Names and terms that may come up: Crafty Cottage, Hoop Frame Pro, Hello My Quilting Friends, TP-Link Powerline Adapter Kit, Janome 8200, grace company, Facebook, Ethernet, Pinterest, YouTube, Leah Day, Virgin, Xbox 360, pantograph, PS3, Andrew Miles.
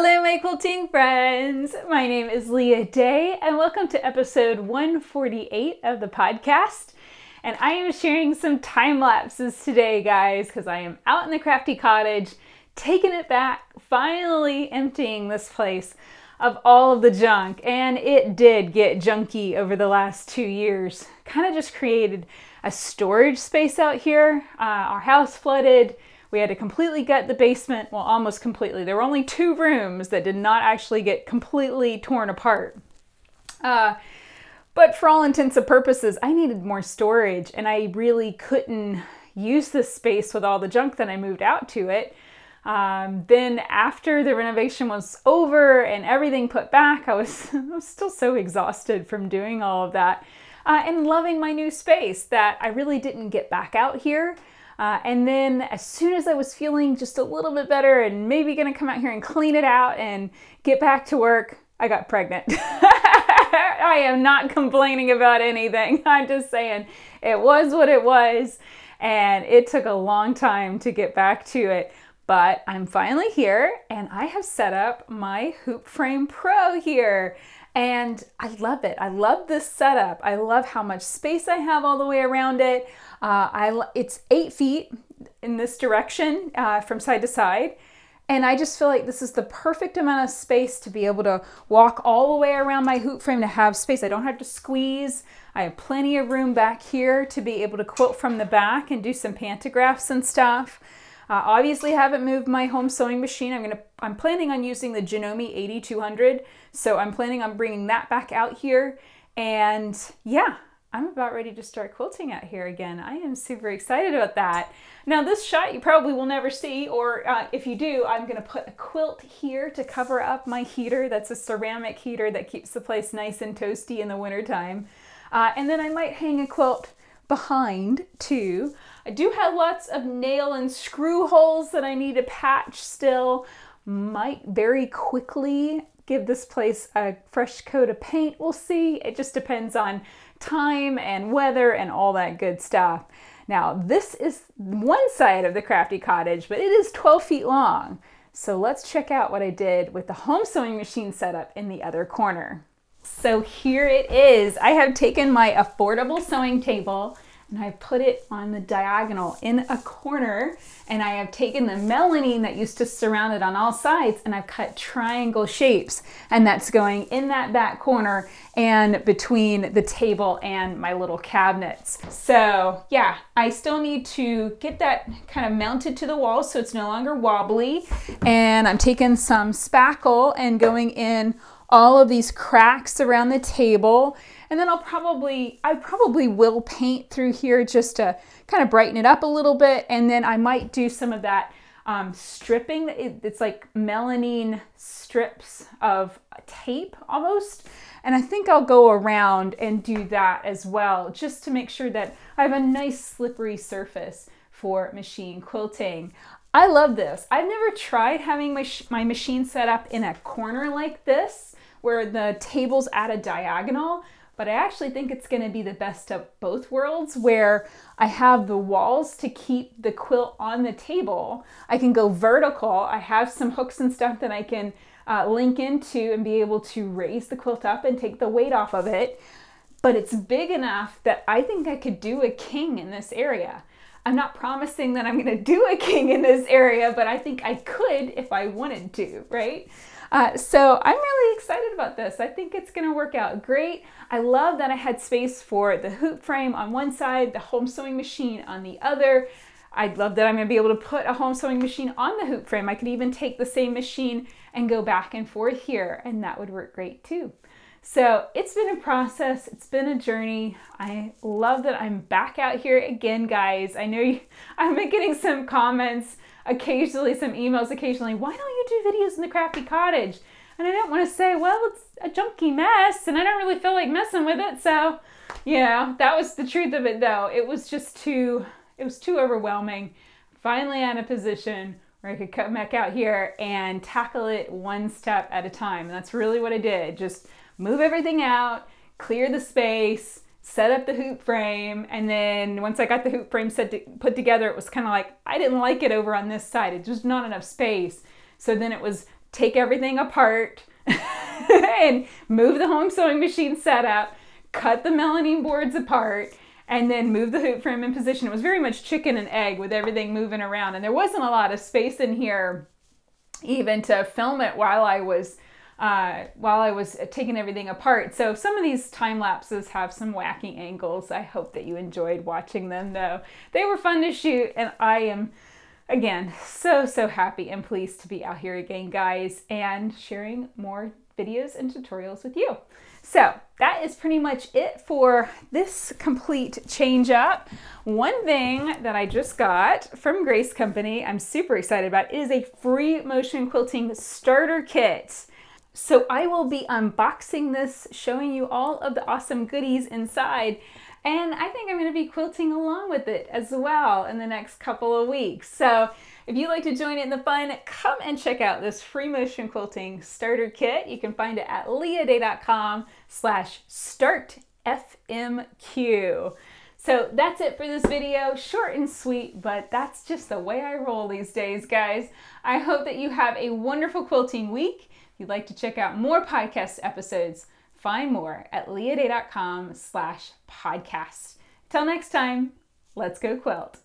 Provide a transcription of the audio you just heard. Hello my quilting friends! My name is Leah Day and welcome to episode 148 of the podcast. And I am sharing some time lapses today, guys, because I am out in the Crafty Cottage, taking it back, finally emptying this place of all of the junk. And it did get junky over the last 2 years. Kind of just created a storage space out here. Our house flooded. We had to completely gut the basement, well, almost completely. There were only 2 rooms that did not actually get completely torn apart. But for all intents and purposes, I needed more storage and I really couldn't use this space with all the junk that I moved out to it. Then after the renovation was over and everything put back, I was still so exhausted from doing all of that and loving my new space that I really didn't get back out here. And then as soon as I was feeling just a little bit better and maybe gonna come out here and clean it out and get back to work, I got pregnant. I am not complaining about anything. I'm just saying it was what it was and it took a long time to get back to it. But I'm finally here and I have set up my Hoop Frame Pro here. And I love it. I love this setup. I love how much space I have all the way around it. It's 8 feet in this direction from side to side. And I just feel like this is the perfect amount of space to be able to walk all the way around my hoop frame to have space. I don't have to squeeze. I have plenty of room back here to be able to quilt from the back and do some pantographs and stuff. Obviously haven't moved my home sewing machine. I'm planning on using the Janome 8200. So I'm planning on bringing that back out here. And yeah, I'm about ready to start quilting out here again. I am super excited about that. Now this shot you probably will never see, or if you do, I'm gonna put a quilt here to cover up my heater. That's a ceramic heater that keeps the place nice and toasty in the wintertime. And then I might hang a quilt behind too. I do have lots of nail and screw holes that I need to patch still. Might very quickly give this place a fresh coat of paint. We'll see. It just depends on time and weather and all that good stuff. Now, this is one side of the Crafty Cottage, but it is 12 feet long. So let's check out what I did with the home sewing machine setup in the other corner. So here it is. I have taken my affordable sewing table and I put it on the diagonal in a corner, and I have taken the melamine that used to surround it on all sides and I've cut triangle shapes, and that's going in that back corner and between the table and my little cabinets. So yeah, I still need to get that kind of mounted to the wall so it's no longer wobbly, and I'm taking some spackle and going in all of these cracks around the table. And then I probably will paint through here just to kind of brighten it up a little bit. And then I might do some of that stripping. It's like melamine strips of tape almost. And I think I'll go around and do that as well, just to make sure that I have a nice slippery surface for machine quilting. I love this. I've never tried having my machine set up in a corner like this, where the table's at a diagonal, but I actually think it's gonna be the best of both worlds, where I have the walls to keep the quilt on the table. I can go vertical. I have some hooks and stuff that I can link into and be able to raise the quilt up and take the weight off of it. But it's big enough that I think I could do a king in this area. I'm not promising that I'm gonna do a king in this area, but I think I could if I wanted to, right? So I'm really excited about this. I think it's gonna work out great. I love that I had space for the hoop frame on one side, the home sewing machine on the other. I love that I'm gonna be able to put a home sewing machine on the hoop frame. I could even take the same machine and go back and forth here, and that would work great too. So it's been a process, it's been a journey. I love that I'm back out here again, guys. I know I've been getting some comments occasionally, some emails occasionally, why don't you do videos in the Crafty Cottage? And I don't want to say, well, it's a junky mess and I don't really feel like messing with it. So, you know, that was the truth of it though. It was just too overwhelming. Finally in a position where I could come back out here and tackle it one step at a time. And that's really what I did. Just move everything out, clear the space, set up the hoop frame. And then once I got the hoop frame put together, it was kind of like, I didn't like it over on this side. It's just not enough space. So then it was take everything apart and move the home sewing machine set up, cut the melamine boards apart, and then move the hoop frame in position. It was very much chicken and egg with everything moving around, and there wasn't a lot of space in here even to film it while I was taking everything apart. So some of these time lapses have some wacky angles. I hope that you enjoyed watching them though. They were fun to shoot, and I am, again, so happy and pleased to be out here again, guys, and sharing more videos and tutorials with you. So that is pretty much it for this complete change up. One thing that I just got from Grace Company I'm super excited about is a free motion quilting starter kit. So I will be unboxing this, showing you all of the awesome goodies inside, and I think I'm going to be quilting along with it as well in the next couple of weeks. So if you'd like to join in the fun, come and check out this free motion quilting starter kit. You can find it at leahday.com/startfmq. So that's it for this video, short and sweet, but that's just the way I roll these days, guys. I hope that you have a wonderful quilting week. If you'd like to check out more podcast episodes, find more at leahday.com/podcast. Till next time, let's go quilt.